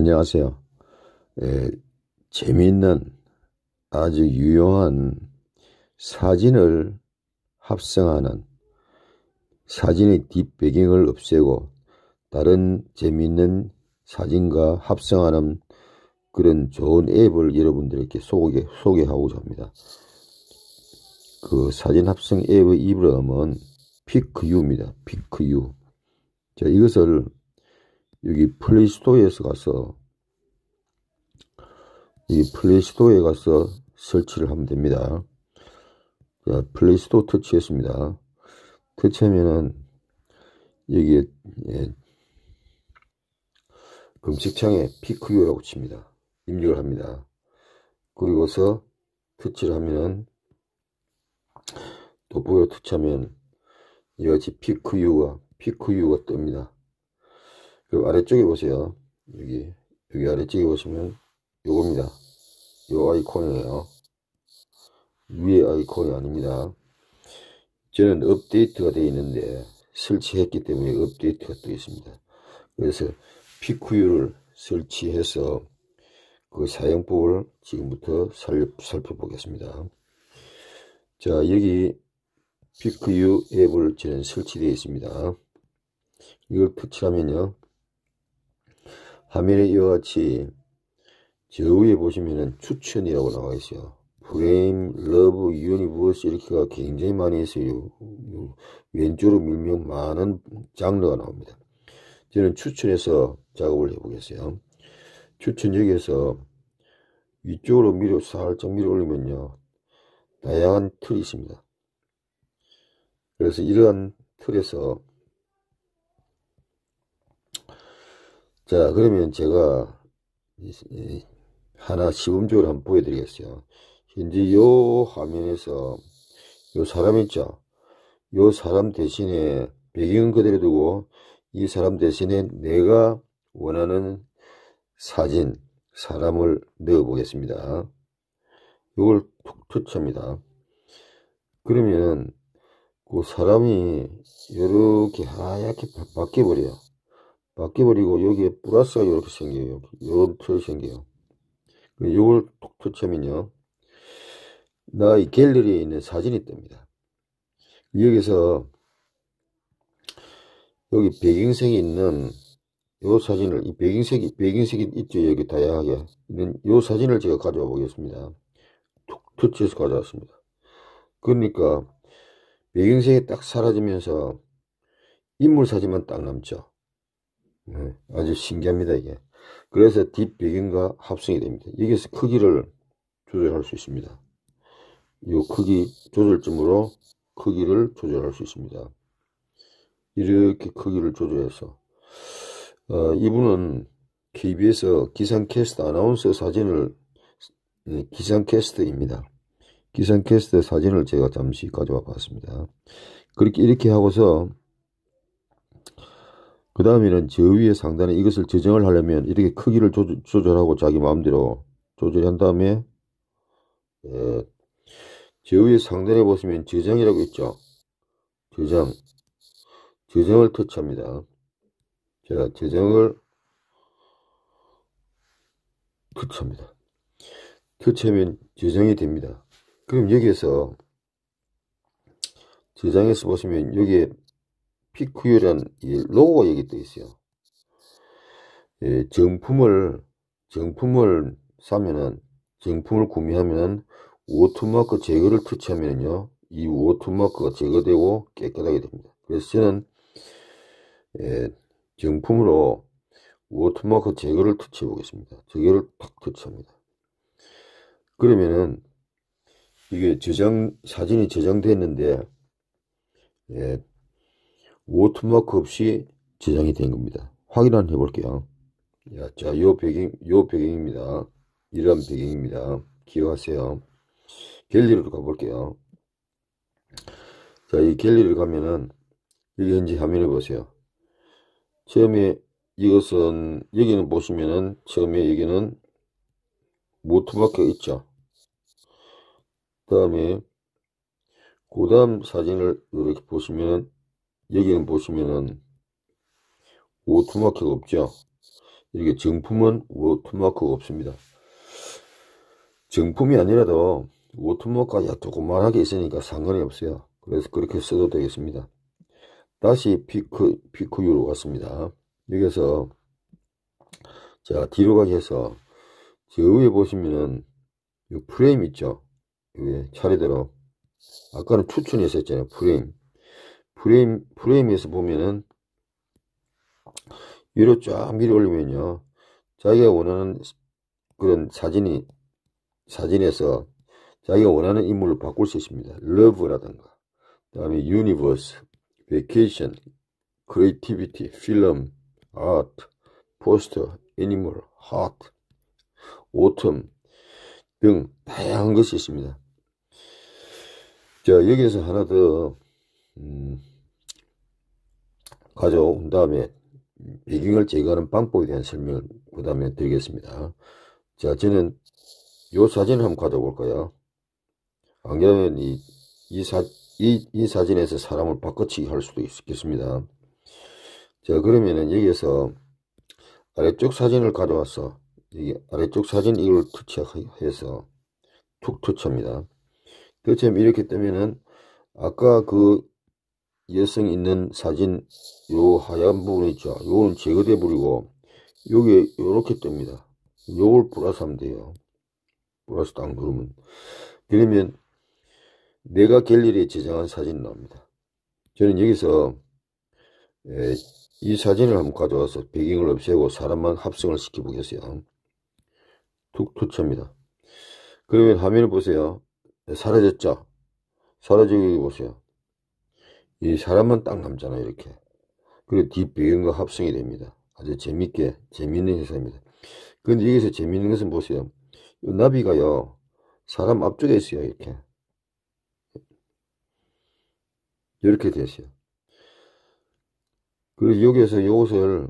안녕하세요. 재미있는 아주 유용한 사진을 합성하는 사진의 뒷배경을 없애고 다른 재미있는 사진과 합성하는 그런 좋은 앱을 여러분들께 소개하고자 합니다. 그 사진 합성 앱의 이름은 PickU입니다. PickU. 자, 이것을 여기 플레이스토어에서 가서 이 플레이스토어에 가서 설치를 하면 됩니다. 자, 플레이스토어 터치했습니다. 터치하면은 여기에 검색창에 PickU라고 칩니다. 입력을 합니다. 그리고서 터치를 하면은 도구로 터치하면 이같이 PickU가 뜹니다. 그 아래쪽에 보세요. 여기 아래쪽에 보시면 요겁니다. 요 아이콘이에요. 위에 아이콘이 아닙니다. 저는 업데이트가 되어 있는데 설치했기 때문에 업데이트가 되어 있습니다. 그래서 PickU를 설치해서 그 사용법을 지금부터 살펴보겠습니다. 자, 여기 PickU 앱을 저는 설치되어 있습니다. 이걸 터치하면요, 화면에 이와 같이 저 위에 보시면은 추천이라고 나와 있어요. 프레임, 러브, 유니버스 이렇게가 굉장히 많이 있어요. 왼쪽으로 밀면 많은 장르가 나옵니다. 저는 추천해서 작업을 해보겠어요. 추천 여기에서 위쪽으로 밀어 살짝 밀어 올리면요, 다양한 틀이 있습니다. 그래서 이러한 틀에서 자, 그러면 제가 하나 시범적으로 한번 보여드리겠어요. 현재 요 화면에서 요 사람 있죠? 요 사람 대신에 배경은 그대로 두고 이 사람 대신에 내가 원하는 사진, 사람을 넣어 보겠습니다. 요걸 툭 터치합니다. 그러면 그 사람이 요렇게 하얗게 바뀌어버려요. 바뀌어버리고 여기에 플러스가 이렇게 생겨요. 요런 틀이 생겨요. 요걸 톡 터치하면요, 나의 갤러리에 있는 사진이 뜹니다. 여기서 여기 배경색이 있는 요 사진을, 이 배경색이 있죠. 여기 다양하게 있는 요 사진을 제가 가져와 보겠습니다. 톡 터치해서 가져왔습니다. 그러니까 배경색이 딱 사라지면서 인물 사진만 딱 남죠. 네, 아주 신기합니다, 이게. 그래서 뒷배경과 합성이 됩니다. 여기서 크기를 조절할 수 있습니다. 이 크기 조절점으로 크기를 조절할 수 있습니다. 이렇게 크기를 조절해서 이분은 KBS 기상캐스트 아나운서 사진을, 기상캐스트입니다. 기상캐스트 사진을 제가 잠시 가져와 봤습니다. 그렇게 이렇게 하고서 그 다음에는 저 위에 상단에 이것을 저장을 하려면 이렇게 크기를 조절하고 자기 마음대로 조절한 다음에 저 위에 상단에 보시면 저장이라고 있죠. 저장을 터치합니다. 제가 저장을 터치합니다. 터치하면 저장이 됩니다. 그럼 여기에서 저장해서 보시면 여기에 PickU라는 로고가 여기 떠 있어요. 예, 정품을 사면은, 정품을 구매하면은 워터마크 제거를 터치하면은요, 이 워터마크가 제거되고 깨끗하게 됩니다. 그래서 저는 정품으로 워터마크 제거를 터치해 보겠습니다. 제거를 탁 터치합니다. 그러면은 이게 사진이 저장됐는데 워터마크 없이 저장이 된 겁니다. 확인 한번 해볼게요. 자, 요 배경입니다. 이런 배경입니다. 기억하세요. 갤러리로 가볼게요. 자, 이 갤러리로 가면은, 여기 현재 화면을 보세요. 처음에 이것은, 여기는 보시면은, 처음에 여기는 워터마크가 있죠. 그 다음에, 그 다음 사진을 이렇게 보시면은, 여기는 보시면은 워터마크가 없죠. 이렇게 정품은 워터마크가 없습니다. 정품이 아니라도 워터마크가 조그만하게 있으니까 상관이 없어요. 그래서 그렇게 써도 되겠습니다. 다시 PickU로 왔습니다. 여기서 자 뒤로 가게 해서 저 위에 보시면은 요 프레임 있죠. 여기 차례대로 아까는 추천해서 했잖아요. 프레임에서 보면은 위로 쫙 밀어 올리면요, 자기가 원하는 그런 사진에서 자기가 원하는 인물을 바꿀 수 있습니다. 러브라든가, 그 다음에 유니버스, 베케이션, 크리에이티비티, 필름, 아트, 포스터, 애니멀, 하트, 오텀 등 다양한 것이 있습니다. 자, 여기에서 하나 더 가져온 다음에 배경을 제거하는 방법에 대한 설명을 그 다음에 드리겠습니다. 자, 저는 요 사진을 한번 가져볼까요? 안 그러면 이 사진에서 사람을 바꿔치기 할 수도 있겠습니다. 자, 그러면은 여기에서 아래쪽 사진을 가져와서 여기 아래쪽 사진 이걸 터치해서 툭 터치합니다. 터치하면 이렇게 뜨면은 아까 그 여성 있는 사진 요 하얀 부분 있죠. 요거는 제거돼 버리고 요게 요렇게 뜹니다. 요걸 플러스하면 돼요. 플러스 딱 누르면, 그러면 내가 갤러리에 저장한 사진 나옵니다. 저는 여기서 이 사진을 한번 가져와서 배경을 없애고 사람만 합성을 시켜 보겠어요. 툭 터치합니다. 그러면 화면을 보세요. 사라졌죠? 사라지게 보세요. 이 사람만 딱 남잖아요, 이렇게. 그리고 뒷배경과 합성이 됩니다. 아주 재미있는 회사입니다. 근데 여기서 재미있는 것은 보세요. 이 나비가요, 사람 앞쪽에 있어요, 이렇게. 이렇게 됐어요. 그리고 여기에서 이것을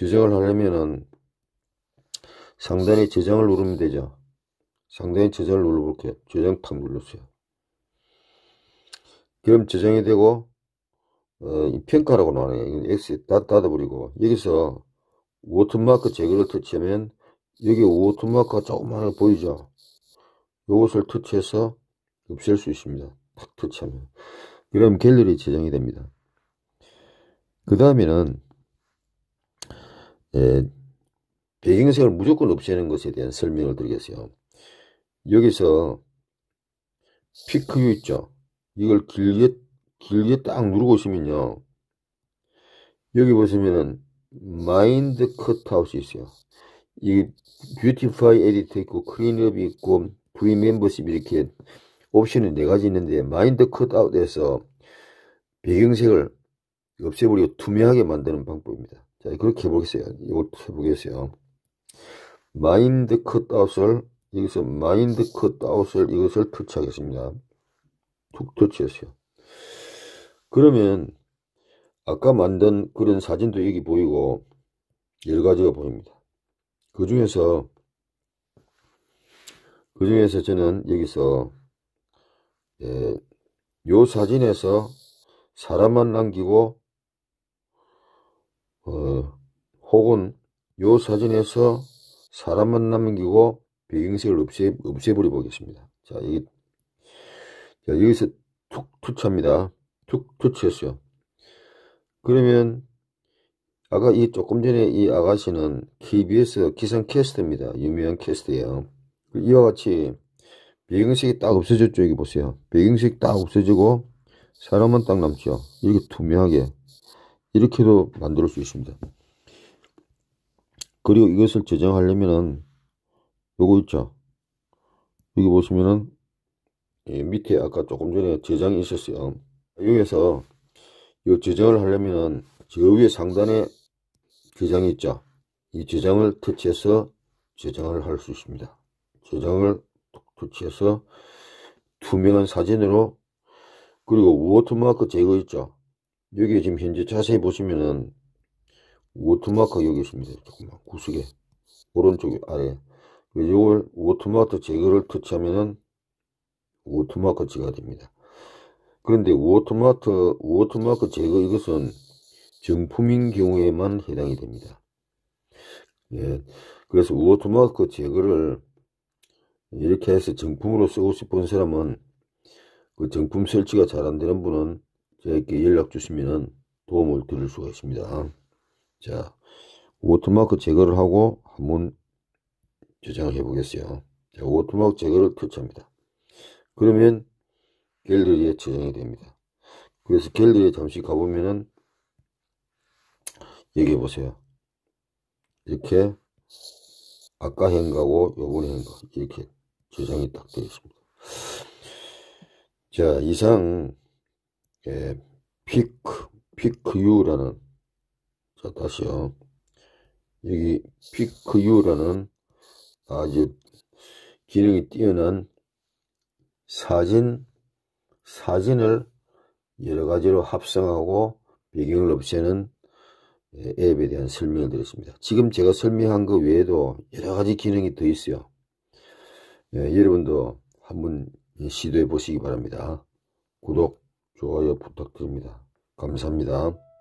저장을 하려면은 상단에 저장을 누르면 되죠. 상단에 저장을 눌러볼게요. 저장 탁 눌렀어요. 그럼 저장이 되고, 평가라고 나와요. X에 다 닫아버리고, 여기서 워터마크 제거를 터치하면, 여기 워터마크가 조그만하게 보이죠? 요것을 터치해서 없앨 수 있습니다. 탁 터치하면. 그럼 갤러리 저장이 됩니다. 그 다음에는, 배경색을 무조건 없애는 것에 대한 설명을 드리겠어요. 여기서, PickU 있죠? 이걸 길게 딱 누르고 있으면요, 여기 보시면은 마인드 컷아웃이 있어요. 이 뷰티파이 에디트 있고 클린업이 있고 프리 멤버십 이렇게 옵션이 4가지 있는데, 마인드 컷아웃에서 배경색을 없애버리고 투명하게 만드는 방법입니다. 자, 그렇게 해보겠어요. 이걸 해보겠어요. 마인드 컷아웃을 여기서 이것을 터치하겠습니다. 툭 터치했어요. 그러면 아까 만든 그런 사진도 여기 보이고 여러 가지가 보입니다. 그 중에서 저는 여기서 요 사진에서 사람만 남기고 혹은 요 사진에서 사람만 남기고 배경색을 없애버려 보겠습니다. 자, 이게 자, 여기서 툭 터치합니다. 툭 터치했어요. 그러면 아까 이 조금 전에 이 아가씨는 KBS 기상캐스트입니다. 유명한 캐스트예요. 이와 같이 배경색이 딱 없어졌죠. 여기 보세요. 배경색이 딱 없어지고 사람만 딱 남죠. 이렇게 투명하게 이렇게도 만들 수 있습니다. 그리고 이것을 저장하려면은 요거 있죠. 여기 보시면은 밑에 아까 조금 전에 저장이 있었어요. 여기서 이 저장을 하려면 저 위에 상단에 저장이 있죠. 이 저장을 터치해서 저장을 할 수 있습니다. 저장을 터치해서 투명한 사진으로, 그리고 워터마크 제거 있죠. 여기 지금 현재 자세히 보시면은 워터마크 여기 있습니다. 조금만 구석에 오른쪽 아래 요걸 워터마크 제거를 터치하면은 워터마크 제거가 됩니다. 그런데 워터마크 제거 이것은 정품인 경우에만 해당이 됩니다. 예. 그래서 워터마크 제거를 이렇게 해서 정품으로 쓰고 싶은 사람은 그 정품 설치가 잘 안되는 분은 저에게 연락 주시면 도움을 드릴 수가 있습니다. 자, 워터마크 제거를 하고 한번 저장을 해 보겠어요. 자, 워터마크 제거를 터치합니다. 그러면 갤러리에 저장이 됩니다. 그래서 갤러리에 잠시 가보면은 여기 보세요. 이렇게 아까 행가고 요번에 행가 이렇게 저장이 딱 되어 있습니다. 자, 이상 PickU라는, 자 다시요, 여기 PickU라는 아주 기능이 뛰어난 사진을 여러 가지로 합성하고 배경을 없애는 앱에 대한 설명을 드렸습니다. 지금 제가 설명한 것 외에도 여러 가지 기능이 더 있어요. 예, 여러분도 한번 시도해 보시기 바랍니다. 구독, 좋아요 부탁드립니다. 감사합니다.